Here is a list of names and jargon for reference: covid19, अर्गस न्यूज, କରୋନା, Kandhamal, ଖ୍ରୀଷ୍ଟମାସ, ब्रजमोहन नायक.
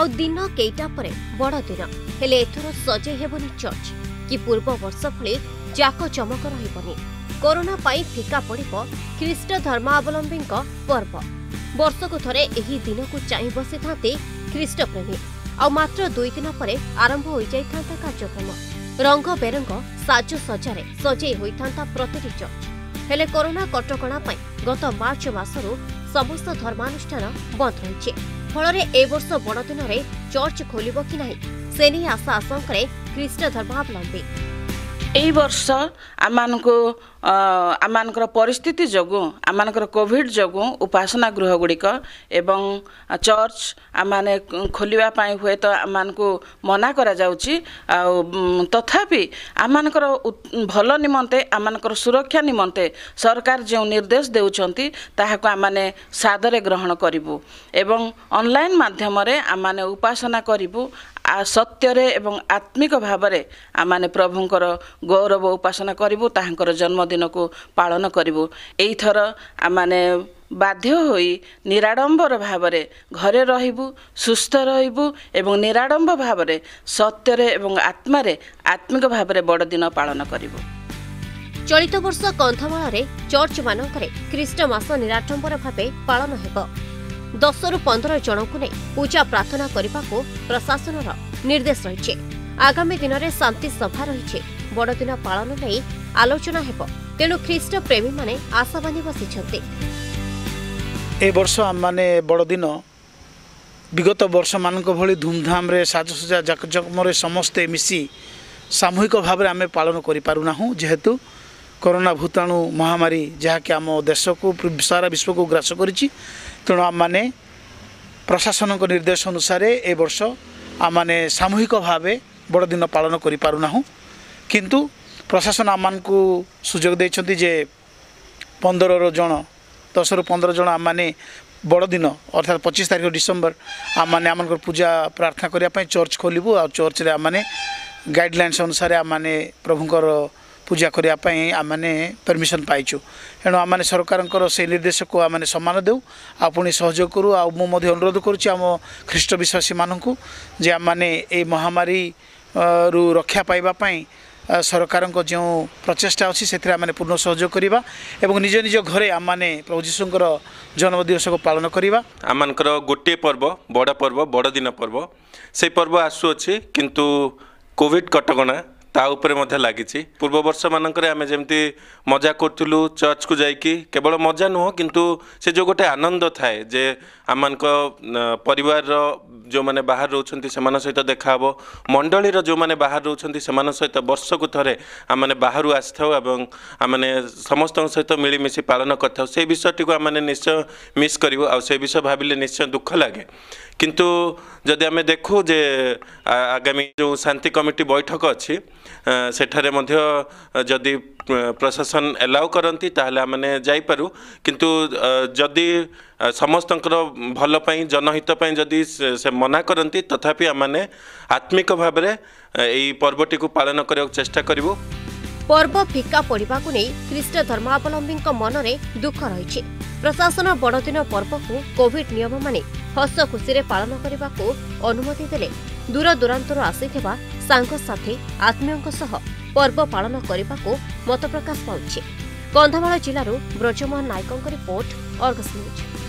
आउ दिन केटा पर बड़ दिन हेले एथर सजे हेबोनी चर्च कि पूर्व वर्ष भले जाक चमक रही कोरोना पाई फिका पड़िबो ख्रीष्ट धर्मावलंबी पर्व वर्षक थरे एही दिन को चाह बसी था ख्रीष्ट प्रेमी आउ मात्र 2 दिन पर आरंभ हो जाता कार्यक्रम रंग बेरंग साजसजारे सजे होता प्रति चर्च हेले कोरोना कटकणा गत मार्च मासरू समस्त धर्मानुष्ठान बंद रही फल ए वर्ष बड़दिन चर्च खोल कि ना से नहीं आशा आशंक ख्रीष्ट धर्मावलंबी एई वर्ष आमानकर परिस्थिति जगो आमानकर कोविड जगो उपासना गृह गुड़िक एवं चर्च आमाने खोलिबा पाई हुए तो आमानकु मना करा जाउची तथापि आमानकर भल निमंते आमानकर सुरक्षा निमंते सरकार जो निर्देश देउचंती ताहाकु आमाने सादरे ग्रहण करिवु एवं ऑनलाइन माध्यम रे आमाने उपासना करिवु सत्यरे एवं आत्मिक भाव में आमाने प्रभुंकर गौरव उपासना करूँ ताहंकर जन्मदिन को पालन करूँ एथर आमाने बाध्य होई निराडंबर भाव में घरे रहिबु सुस्थ रहिबु एवं निराडंबर भाव में सत्यरे एवं आत्मार आत्मिक भाव में बड़दिन पालन करूँ। चलित वर्ष कंधमाल चर्च मानक ख्रीष्टमास निराडंबर भाव पालन होगा 10 ରୁ 15 ଜଣଙ୍କୁ ନେଇ ପୂଜା ପ୍ରାର୍ଥନା କରିବାକୁ ପ୍ରଶାସନର ନିର୍ଦ୍ଦେଶ ରହିଛି। ଆଗାମୀ ଦିନରେ ଶାନ୍ତି ସଭା ରହିଛି। ବଡ଼ଦିନ ପାଳନ ନେଇ ଆଲୋଚନା ହେବ। ତେଣୁ ଖ୍ରୀଷ୍ଟ ପ୍ରେମୀମାନେ ଆଶା ବାନ୍ଧି ବସିଛନ୍ତି। ଏ ବର୍ଷ ଆମମାନେ ବଡ଼ଦିନ ବିଗତ ବର୍ଷମାନଙ୍କ ଭଳି ଧୁମଧାମରେ ସାଜସଜା ଜାକଜମକରେ ସମସ୍ତେ ମିଶି ସାମୂହିକ ଭାବରେ ଆମେ ପାଳନ କରିପାରୁନାହୁଁ, ଯେହେତୁ कोरोना भूताणु महामारी जहाँकि आम देश को सारा विश्व को ग्रास करेणु तो आम मैंने प्रशासन को निर्देश अनुसार ए वर्ष आम मैंने सामूहिक भाव बड़दिन पालन करूँ किंतु प्रशासन आम को सुजोग देते जे 10 ରୁ 15 जन आम मैंने बड़दिन अर्थात 25 तारीख डिसेम्बर आम मैंने आम पूजा प्रार्थना करने चर्च खोलू आ चर्च आम मैंने गाइडलाइन्स अनुसार आम मैंने प्रभुंर पूजा करने आम परमिशन पाइचु एणु आम सरकार से निर्देश को आम सम्मान दे पुणी सहयोग करूँ अनुरोध करुँच आम ख्रीष्ट विश्वासी मानक जे आम महामारी रु रक्षा पाइबापी सरकार जो प्रचेषा अच्छी से पूर्ण सहयोग करवा और निज निज घरे आम मैंने प्रभु जीशुंर जन्मदिवस को पालन करवा आम गोटे पर्व बड़ पर्व बड़दिन पर्व से पर्व आसुअ किंतु कोविड कटकणा ता उपरे मध्य लागिछि। पूर्व वर्ष मानकरे आमे जेमती मजा करथिलु चर्च को जाइकि केवल मजा नुह किंतु से जो गोटे आनंद थाए जे आमानक परिवार जो माने बाहर रहउछंती समान सहित देखा हबो मंडली रो जो माने बाहर रहउछंती समान सहित वर्ष को थरे आमाने बाहरु आस्थाउ एवं आमाने समस्त सहित मिली मिसी पालन करथाउ से विषयटी को आमाने निश्चय मिस करिवो आ से विषय भाबिले निश्चय दुख लागे किंतु जदि आमे देखू जे आगामी जो शांति कमिटी बैठक अछि सेठारे मध्य जदि प्रशासन एलाउ करती आमने जाइपारू किंतु जदि समस्त भल पाई जनहित पाई जदि से मना करती तथापि आमने आत्मिक भाव में यही पर्वटी को पालन करने को चेष्टा करूँ। पर्व फिका पड़वा को नहीं ख्रीष्ट धर्मावलंबी मन में दुख रही। प्रशासन बड़दिन पर्व को कोविड नियम माने हस खुशी पालन करने को अनुमति देले दूर दूरांतर आसीथिबा सांगसाथी आत्मीयों सह पर्व पालन करने को मत प्रकाश पाउछि। कंधमाल जिलूर ब्रजमोहन नायकों रिपोर्ट अर्गस न्यूज।